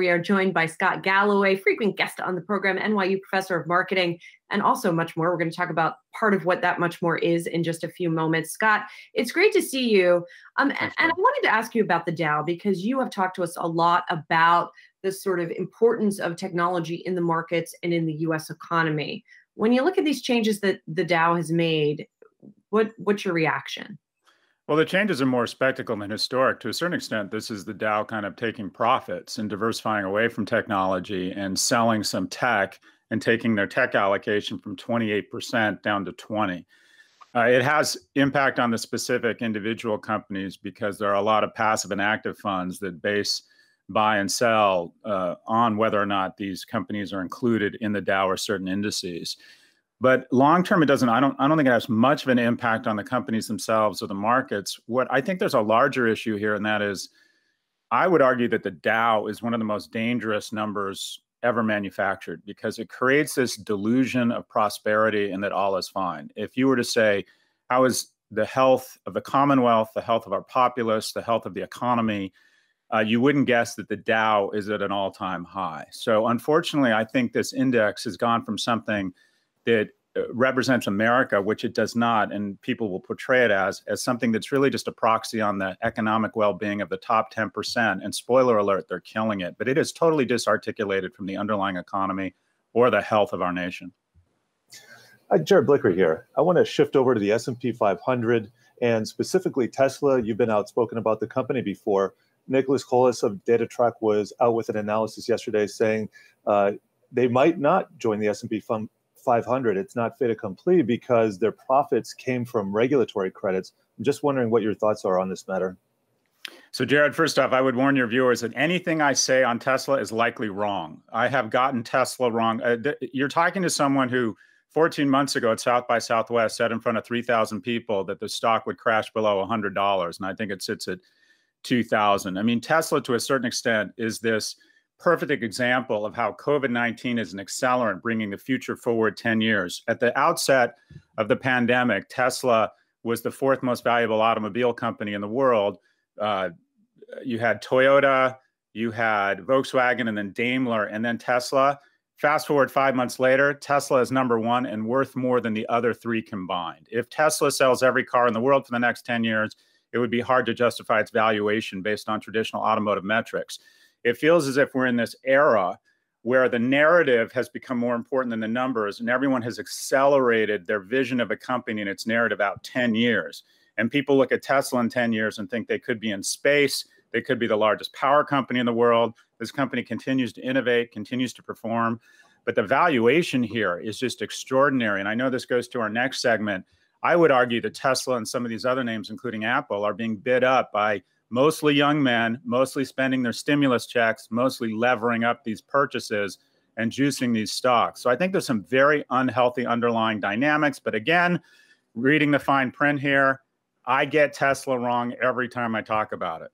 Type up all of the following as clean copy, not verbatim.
we are joined by Scott Galloway, frequent guest on the program, NYU professor of marketing, and also much more. We're going to talk about part of what that much more is in just a few moments. Scott, it's great to see you. And I wanted to ask you about the Dow, because you have talked to us a lot about the sort of importance of technology in the markets and in the US economy. When you look at these changes that the Dow has made, what's your reaction? Well, the changes are more spectacle than historic. To a certain extent, this is the Dow kind of taking profits and diversifying away from technology and selling some tech and taking their tech allocation from 28% down to 20%. It has impact on the specific individual companies because there are a lot of passive and active funds that buy and sell on whether or not these companies are included in the Dow or certain indices. But long term, it doesn't. I don't think it has much of an impact on the companies themselves or the markets. What I think there's a larger issue here, and that is, I would argue that the Dow is one of the most dangerous numbers ever manufactured, because it creates this delusion of prosperity and that all is fine. If you were to say, how is the health of the Commonwealth, the health of our populace, the health of the economy, you wouldn't guess that the Dow is at an all-time high. So unfortunately, I think this index has gone from something that represents America, which it does not, and people will portray it as something that's really just a proxy on the economic well-being of the top 10%. And spoiler alert, they're killing it. But it is totally disarticulated from the underlying economy or the health of our nation. Jared Blicker here. I want to shift over to the S&P 500 and specifically Tesla. You've been outspoken about the company before. Nicholas Colas of Datatrack was out with an analysis yesterday saying they might not join the S&P 500. It's not fait accompli because their profits came from regulatory credits. I'm just wondering what your thoughts are on this matter. So, Jared, first off, I would warn your viewers that anything I say on Tesla is likely wrong. I have gotten Tesla wrong. You're talking to someone who 14 months ago at South by Southwest said in front of 3,000 people that the stock would crash below $100. And I think it sits at 2000. I mean, Tesla, to a certain extent, is this perfect example of how COVID-19 is an accelerant, bringing the future forward 10 years. At the outset of the pandemic, Tesla was the fourth most valuable automobile company in the world. You had Toyota, you had Volkswagen, and then Daimler, and then Tesla. Fast forward 5 months later, Tesla is #1 and worth more than the other three combined. If Tesla sells every car in the world for the next 10 years, it would be hard to justify its valuation based on traditional automotive metrics. It feels as if we're in this era where the narrative has become more important than the numbers, and everyone has accelerated their vision of a company and its narrative out 10 years. And people look at Tesla in 10 years and think they could be in space, they could be the largest power company in the world. This company continues to innovate, continues to perform. But the valuation here is just extraordinary. And I know this goes to our next segment. I would argue that Tesla and some of these other names, including Apple, are being bid up by mostly young men, mostly spending their stimulus checks, mostly levering up these purchases and juicing these stocks. So I think there's some very unhealthy underlying dynamics. But again, reading the fine print here, I get Tesla wrong every time I talk about it.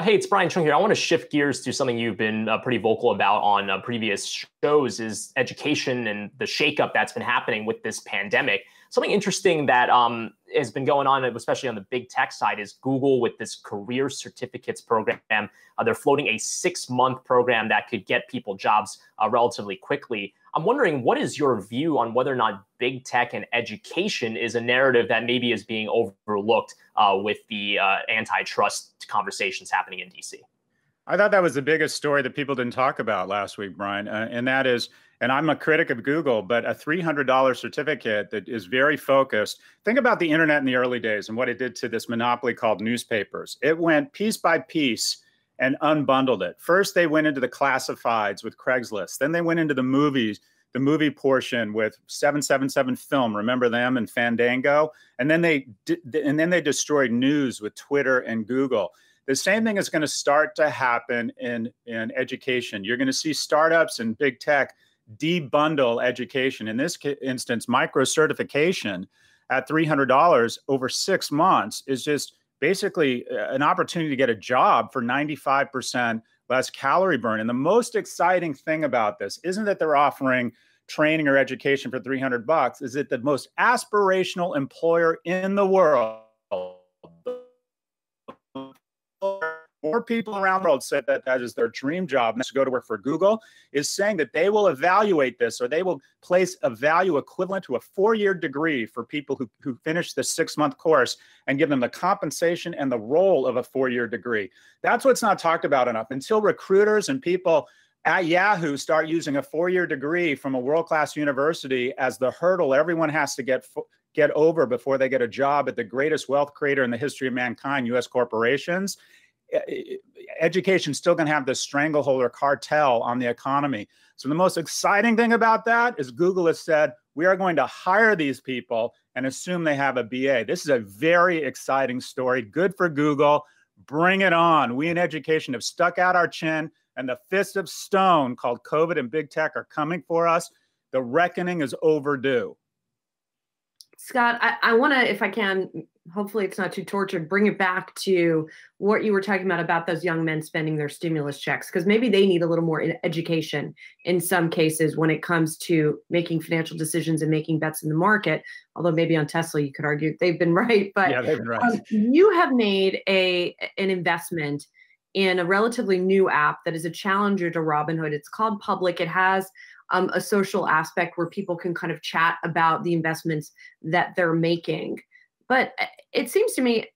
Hey, it's Brian Chung here. I want to shift gears to something you've been pretty vocal about on previous shows, is education and the shakeup that's been happening with this pandemic. Something interesting that has been going on, especially on the big tech side, is Google with this career certificates program. They're floating a 6-month program that could get people jobs relatively quickly. I'm wondering, what is your view on whether or not big tech and education is a narrative that maybe is being overlooked with the antitrust conversations happening in DC? I thought that was the biggest story that people didn't talk about last week, Brian. And that is, and I'm a critic of Google, but a $300 certificate that is very focused. Think about the internet in the early days and what it did to this monopoly called newspapers. It went piece by piece and unbundled it. First, they went into the classifieds with Craigslist. Then they went into the movies, the movie portion with 777 Film. Remember them, and Fandango? And then they destroyed news with Twitter and Google. The same thing is going to start to happen in education. You're going to see startups and big tech debundle education. In this instance, micro-certification at $300 over 6 months is just basically an opportunity to get a job for 95% less calorie burn. And the most exciting thing about this isn't that they're offering training or education for $300, is that the most aspirational employer in the world more people around the world said that that is their dream job, and to go to work for Google, is saying that they will evaluate this, or they will place a value equivalent to a four-year degree for people who finish the six-month course and give them the compensation and the role of a four-year degree. That's what's not talked about enough. Until recruiters and people at Yahoo start using a four-year degree from a world-class university as the hurdle everyone has to get over before they get a job at the greatest wealth creator in the history of mankind, U.S. corporations, education's still going to have this stranglehold or cartel on the economy. So the most exciting thing about that is Google has said, we are going to hire these people and assume they have a BA. This is a very exciting story. Good for Google. Bring it on. We in education have stuck out our chin, and the fist of stone called COVID and big tech are coming for us. The reckoning is overdue. Scott, I want to, if I can, hopefully it's not too tortured, bring it back to what you were talking about those young men spending their stimulus checks, because maybe they need a little more education in some cases when it comes to making financial decisions and making bets in the market. Although maybe on Tesla, you could argue they've been right. But yeah, they've been right. You have made an investment in a relatively new app that is a challenger to Robinhood. It's called Public. It has a social aspect where people can kind of chat about the investments that they're making. But it seems to me,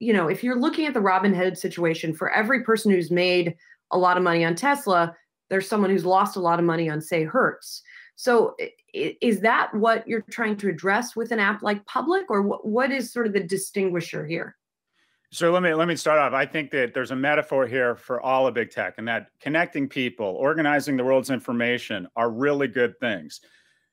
you know, if you're looking at the Robinhood situation, for every person who's made a lot of money on Tesla, there's someone who's lost a lot of money on, say, Hertz. So is that what you're trying to address with an app like Public, or what is sort of the distinguisher here? So let me start off. I think that there's a metaphor here for all of big tech, and that connecting people, organizing the world's information are really good things.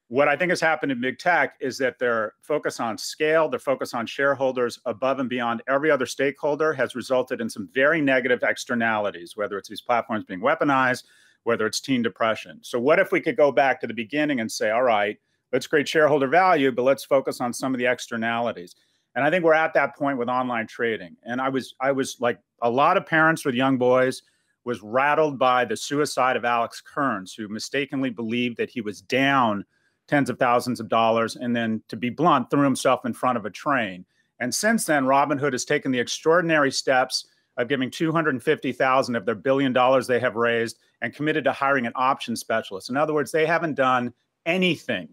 What I think has happened in big tech is that their focus on scale, their focus on shareholders above and beyond every other stakeholder has resulted in some very negative externalities, whether it's these platforms being weaponized, whether it's teen depression. So what if we could go back to the beginning and say, all right, let's create shareholder value, but let's focus on some of the externalities. And I think we're at that point with online trading. And I was like a lot of parents with young boys was rattled by the suicide of Alex Kearns, who mistakenly believed that he was down tens of thousands of dollars, and then, to be blunt, threw himself in front of a train. And since then, Robinhood has taken the extraordinary steps of giving $250,000 of their $1 billion they have raised and committed to hiring an option specialist. In other words, they haven't done anything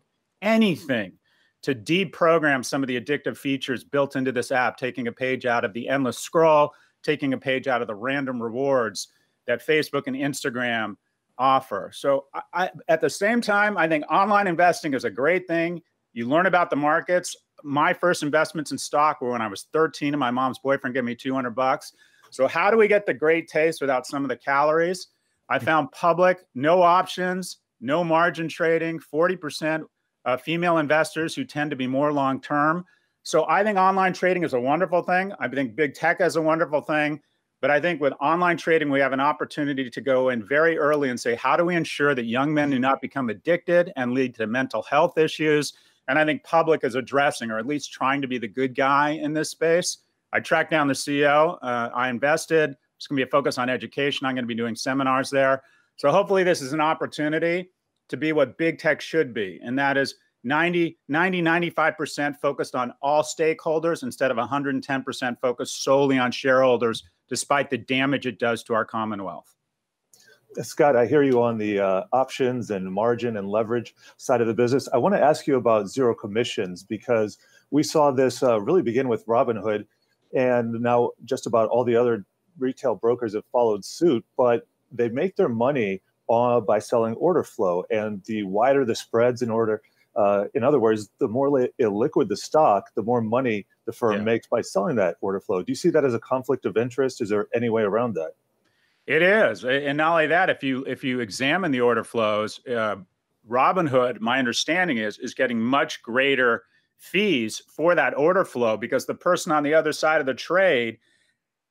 to deprogram some of the addictive features built into this app, taking a page out of the endless scroll, taking a page out of the random rewards that Facebook and Instagram offer. So at the same time, I think online investing is a great thing. You learn about the markets. My first investments in stock were when I was 13 and my mom's boyfriend gave me $200. So how do we get the great taste without some of the calories? I found Public, no options, no margin trading, 40%. Female investors who tend to be more long-term. So I think online trading is a wonderful thing. I think big tech is a wonderful thing. But I think with online trading, we have an opportunity to go in very early and say, how do we ensure that young men do not become addicted and lead to mental health issues? And I think Public is addressing, or at least trying to be, the good guy in this space. I tracked down the CEO. I invested. It's going to be a focus on education. I'm going to be doing seminars there. So hopefully this is an opportunity to be what big tech should be. And that is 95% focused on all stakeholders instead of 110% focused solely on shareholders, despite the damage it does to our commonwealth. Scott, I hear you on the options and margin and leverage side of the business. I want to ask you about zero commissions, because we saw this really begin with Robinhood, and now just about all the other retail brokers have followed suit, but they make their money by selling order flow, and the wider the spreads in order, in other words, the more illiquid the stock, the more money the firm makes by selling that order flow. Do you see that as a conflict of interest? Is there any way around that? It is, and not only that, if you examine the order flows, Robinhood, my understanding is getting much greater fees for that order flow, because the person on the other side of the trade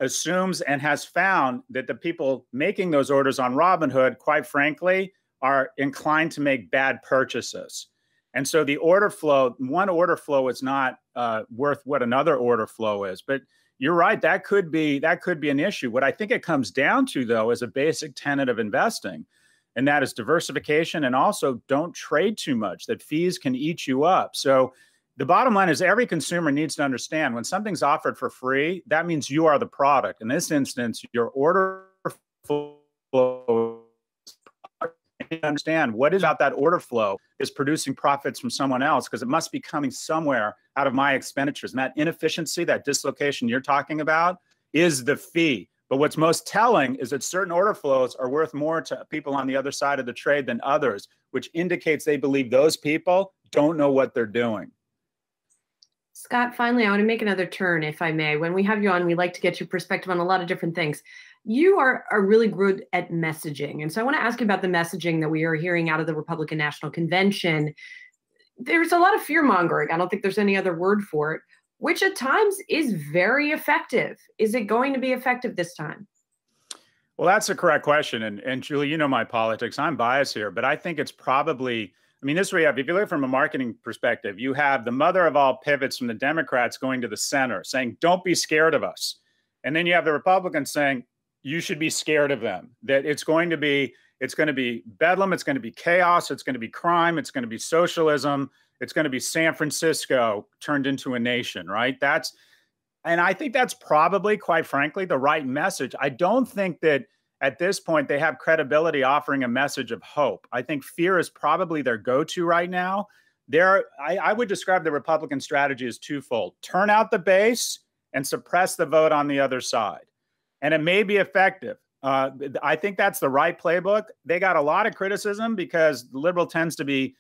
assumes and has found that the people making those orders on Robinhood, quite frankly, are inclined to make bad purchases. And so the order flow, one order flow is not worth what another order flow is. But you're right, that could be an issue. What I think it comes down to, though, is a basic tenet of investing, and that is diversification, and also don't trade too much, that fees can eat you up. So The bottom line is every consumer needs to understand when something's offered for free, that means you are the product. In this instance, your order flow, understand what is about that order flow is producing profits from someone else, because it must be coming somewhere out of my expenditures. And that inefficiency, that dislocation you're talking about is the fee. But what's most telling is that certain order flows are worth more to people on the other side of the trade than others, which indicates they believe those people don't know what they're doing. Scott, finally, I want to make another turn, if I may. When we have you on, we like to get your perspective on a lot of different things. You are really good at messaging. And so I want to ask you about the messaging that we are hearing out of the Republican National Convention. There's a lot of fear-mongering. I don't think there's any other word for it, which at times is very effective. Is it going to be effective this time? Well, that's a correct question. And Julie, you know my politics. I'm biased here, but I think it's probably... I mean, this is where you have, if you look from a marketing perspective, you have the mother of all pivots from the Democrats going to the center saying, don't be scared of us. And then you have the Republicans saying, you should be scared of them, that it's going to be bedlam. It's going to be chaos. It's going to be crime. It's going to be socialism. It's going to be San Francisco turned into a nation, right? And I think that's probably, quite frankly, the right message. I don't think that at this point, they have credibility offering a message of hope. I think fear is probably their go-to right now. I would describe the Republican strategy as twofold. Turn out the base and suppress the vote on the other side. And it may be effective. I think that's the right playbook. They got a lot of criticism because the liberal tends to be,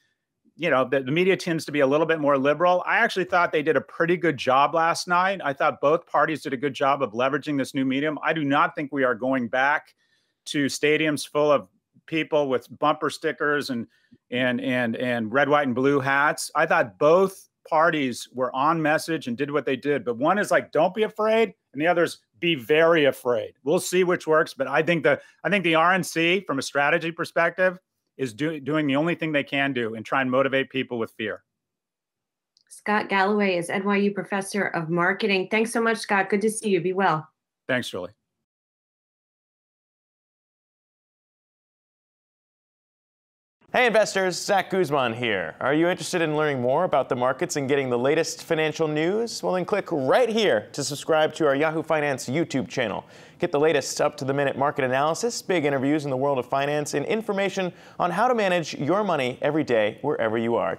you know, the media tends to be a little bit more liberal. I actually thought they did a pretty good job last night. I thought both parties did a good job of leveraging this new medium. I do not think we are going back to stadiums full of people with bumper stickers and red, white, and blue hats. I thought both parties were on message and did what they did. But one is like, don't be afraid. And the other is be very afraid. We'll see which works. But I think the RNC, from a strategy perspective, is doing the only thing they can do and try and motivate people with fear. Scott Galloway is NYU Professor of Marketing. Thanks so much, Scott. Good to see you. Be well. Thanks, Julie. Hey investors, Zach Guzman here. Are you interested in learning more about the markets and getting the latest financial news? Well, then click right here to subscribe to our Yahoo Finance YouTube channel. Get the latest up-to-the-minute market analysis, big interviews in the world of finance, and information on how to manage your money every day wherever you are.